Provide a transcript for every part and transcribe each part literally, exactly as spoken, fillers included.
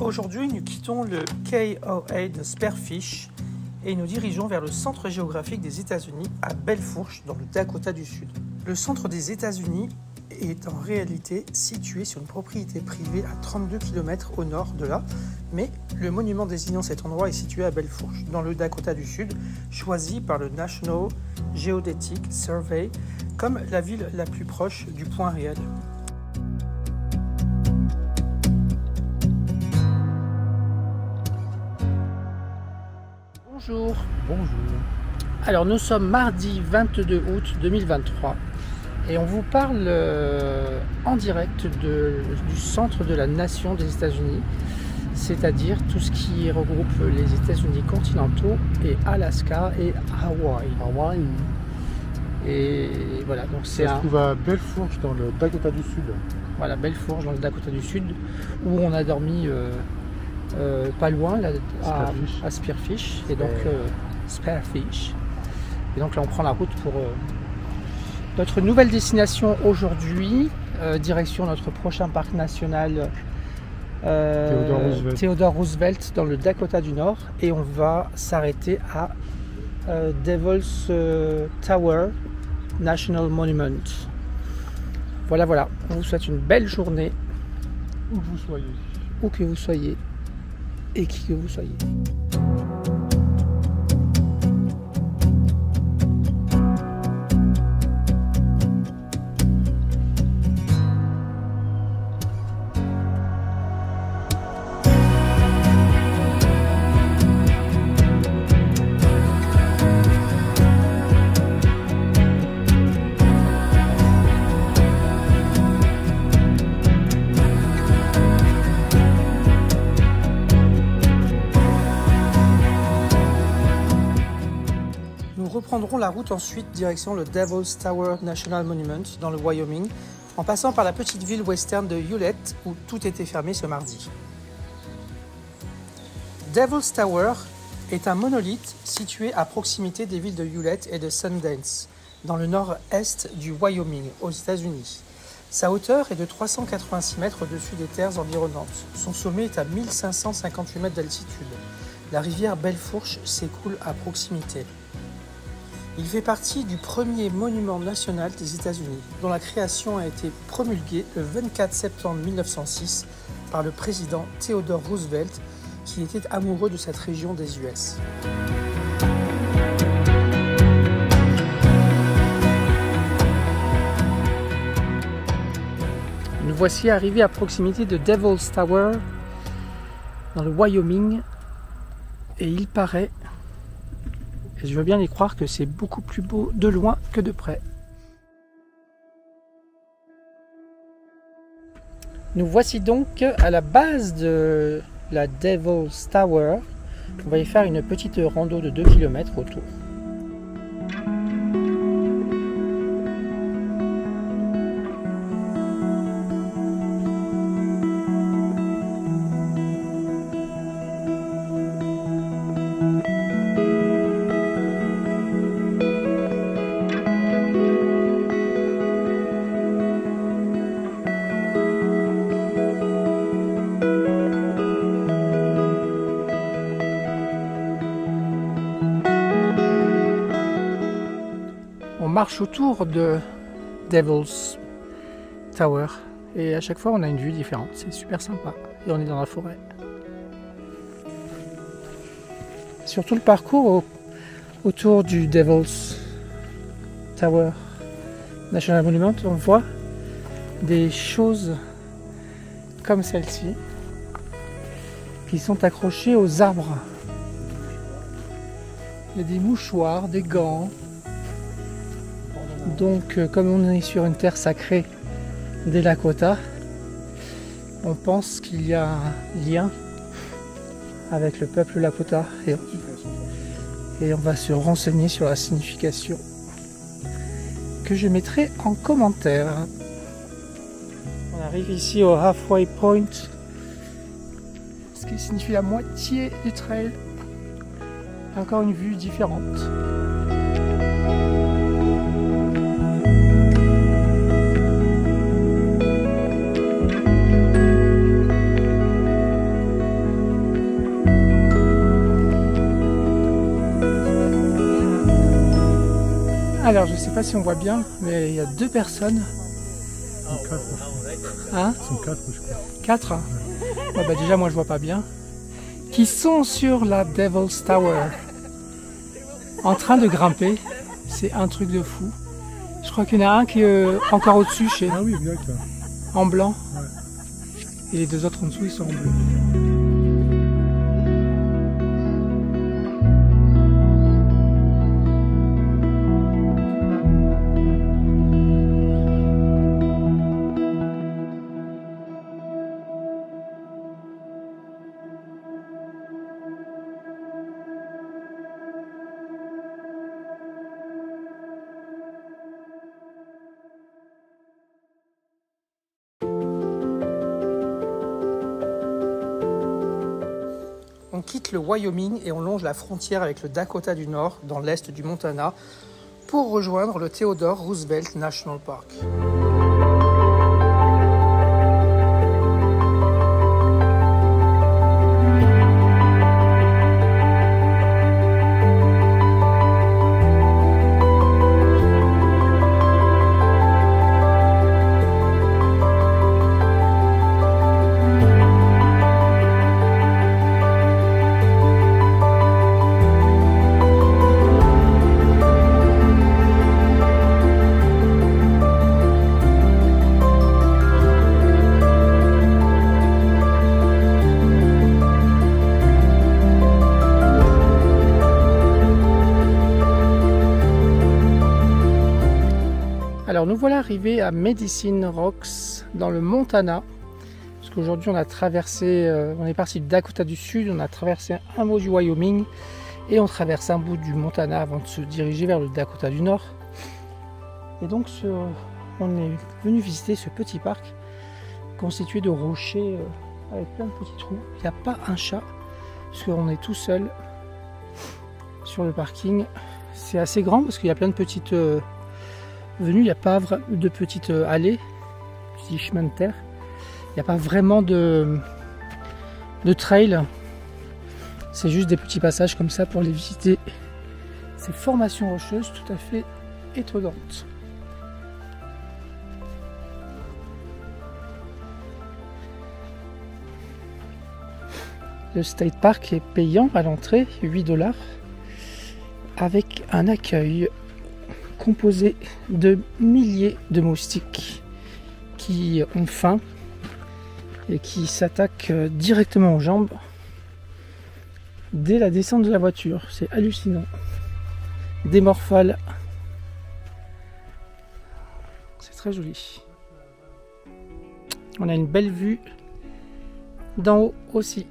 Aujourd'hui, nous quittons le K O A de Spearfish et nous dirigeons vers le centre géographique des États-Unis à Belle Fourche, dans le Dakota du Sud. Le centre des États-Unis est en réalité situé sur une propriété privée à trente-deux kilomètres au nord de là, mais le monument désignant cet endroit est situé à Belle Fourche, dans le Dakota du Sud, choisi par le National Geodetic Survey comme la ville la plus proche du point réel. Bonjour. Bonjour. Alors nous sommes mardi vingt-deux août deux mille vingt-trois et on vous parle euh, en direct de, du centre de la nation des États-Unis, c'est-à-dire tout ce qui regroupe les États-Unis continentaux et Alaska et Hawaï. Hawaï. Et voilà, donc c'est un... Ça se trouve à Belle Fourche dans le Dakota du Sud. Voilà, Belle Fourche dans le Dakota du Sud où on a dormi. Euh, Euh, pas loin là, à, à Spearfish et donc euh, Spearfish et donc là on prend la route pour euh, notre nouvelle destination aujourd'hui, euh, direction notre prochain parc national euh, Theodore Roosevelt. Theodore Roosevelt dans le Dakota du Nord, et on va s'arrêter à euh, Devils euh, Tower National Monument. Voilà, voilà, on vous souhaite une belle journée où que vous soyez, où que vous soyez et qui que vous soyez. Nous prendrons la route ensuite direction le Devils Tower National Monument dans le Wyoming, en passant par la petite ville western de Hulett où tout était fermé ce mardi. Devils Tower est un monolithe situé à proximité des villes de Hulett et de Sundance, dans le nord-est du Wyoming, aux États-Unis. Sa hauteur est de trois cent quatre-vingt-six mètres au-dessus des terres environnantes. Son sommet est à mille cinq cent cinquante-huit mètres d'altitude. La rivière Belle Fourche s'écoule à proximité. Il fait partie du premier monument national des États-Unis, dont la création a été promulguée le vingt-quatre septembre mille neuf cent six par le président Theodore Roosevelt, qui était amoureux de cette région des U S. Nous voici arrivés à proximité de Devil's Tower, dans le Wyoming, et il paraît... Et je veux bien y croire que c'est beaucoup plus beau de loin que de près. Nous voici donc à la base de la Devil's Tower. On va y faire une petite rando de deux kilomètres autour. Marche autour de Devil's Tower et à chaque fois on a une vue différente, c'est super sympa, et on est dans la forêt. Sur tout le parcours au, autour du Devil's Tower National Monument, on voit des choses comme celle-ci qui sont accrochées aux arbres. Il y a des mouchoirs, des gants. Donc, comme on est sur une terre sacrée des Lakota, on pense qu'il y a un lien avec le peuple Lakota et on, et on va se renseigner sur la signification que je mettrai en commentaire. On arrive ici au halfway point, ce qui signifie la moitié du trail. Encore une vue différente. Alors, je ne sais pas si on voit bien, mais il y a deux personnes. Quatre. Hein? Ils sont quatre, je crois. Quatre? Ouais. Ouais, bah, déjà, moi, je vois pas bien. Qui sont sur la Devil's Tower, en train de grimper. C'est un truc de fou. Je crois qu'il y en a un qui est encore au-dessus, chez. Ah oui, bien que là. En blanc. Ouais. Et les deux autres en dessous, ils sont en bleu. On quitte le Wyoming et on longe la frontière avec le Dakota du Nord, dans l'est du Montana, pour rejoindre le Theodore Roosevelt National Park. Alors nous voilà arrivés à Medicine Rocks dans le Montana, parce qu'aujourd'hui on a traversé, euh, on est parti du Dakota du Sud, on a traversé un bout du Wyoming et on traverse un bout du Montana avant de se diriger vers le Dakota du Nord. Et donc ce, on est venu visiter ce petit parc constitué de rochers euh, avec plein de petits trous. Il n'y a pas un chat, parce qu'on est tout seul sur le parking. C'est assez grand parce qu'il y a plein de petites... Euh, Venu, il n'y a pas de petites allées, petits chemins de terre, il n'y a pas vraiment de, de trail, c'est juste des petits passages comme ça pour les visiter. Ces formations rocheuses tout à fait étonnantes. Le State Park est payant à l'entrée, huit dollars, avec un accueil composé de milliers de moustiques qui ont faim et qui s'attaquent directement aux jambes dès la descente de la voiture. C'est hallucinant. Des morphales. C'est très joli. On a une belle vue d'en haut aussi.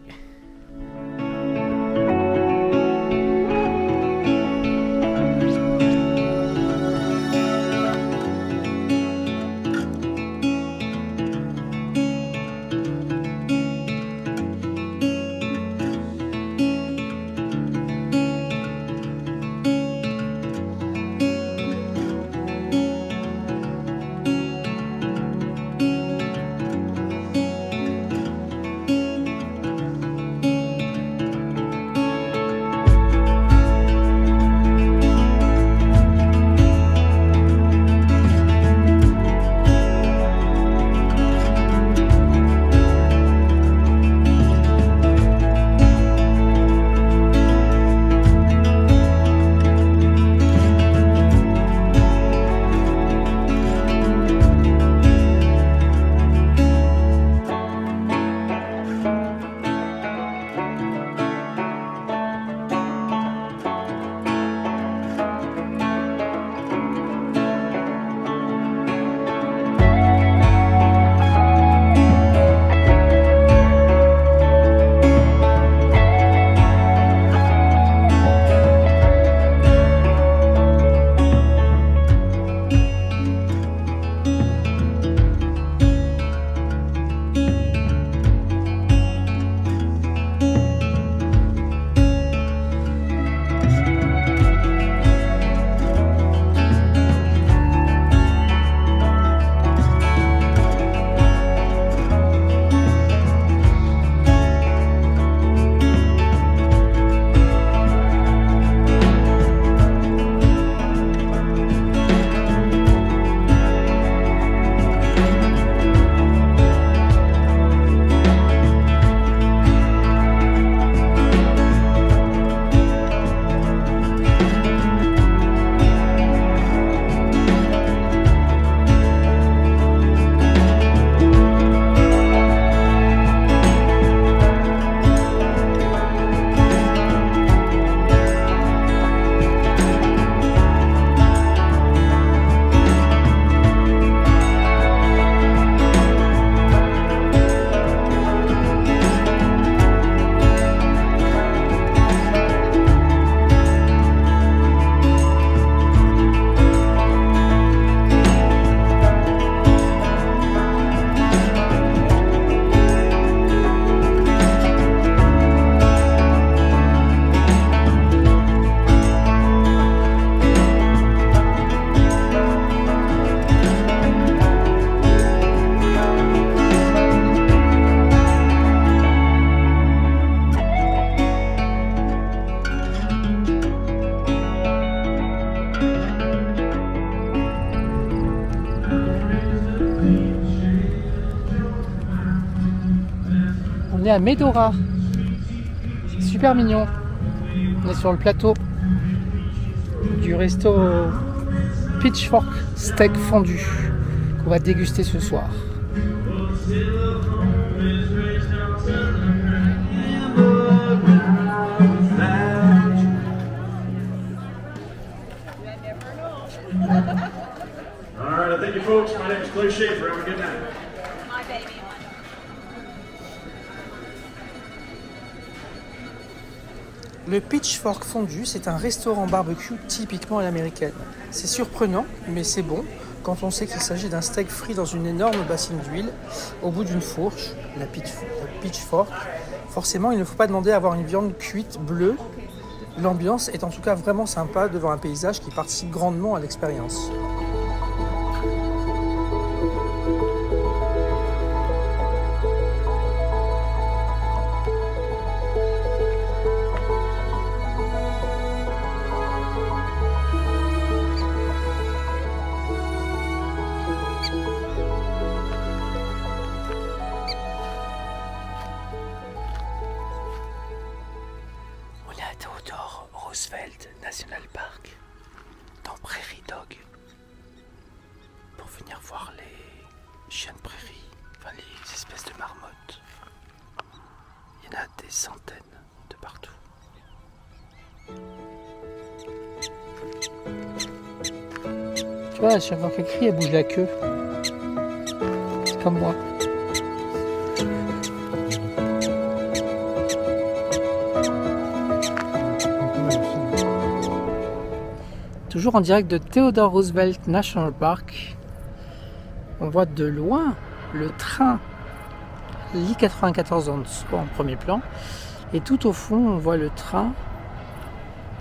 On est à Medora. C'est super mignon. On est sur le plateau du resto Pitchfork Steak Fondu qu'on va déguster ce soir. Alright, thank you folks. My name is Clay Shepherd. Have a good night. My baby. Le Pitchfork Fondu, c'est un restaurant barbecue typiquement à l'américaine. C'est surprenant, mais c'est bon quand on sait qu'il s'agit d'un steak frit dans une énorme bassine d'huile, au bout d'une fourche, la Pitchfork. Forcément, il ne faut pas demander à avoir une viande cuite bleue. L'ambiance est en tout cas vraiment sympa devant un paysage qui participe grandement à l'expérience. Theodore Roosevelt National Park dans Prairie Dog pour venir voir les chiens de prairie, enfin les espèces de marmottes. Il y en a des centaines de partout. Tu vois, à chaque fois qu'elle crie, elle bouge la queue. C'est comme moi. Toujours en direct de Theodore Roosevelt National Park. On voit de loin le train, l'I quatre-vingt-quatorze en premier plan. Et tout au fond, on voit le train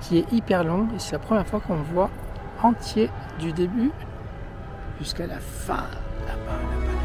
qui est hyper long. Et c'est la première fois qu'on le voit entier du début jusqu'à la fin. Là-bas, là-bas.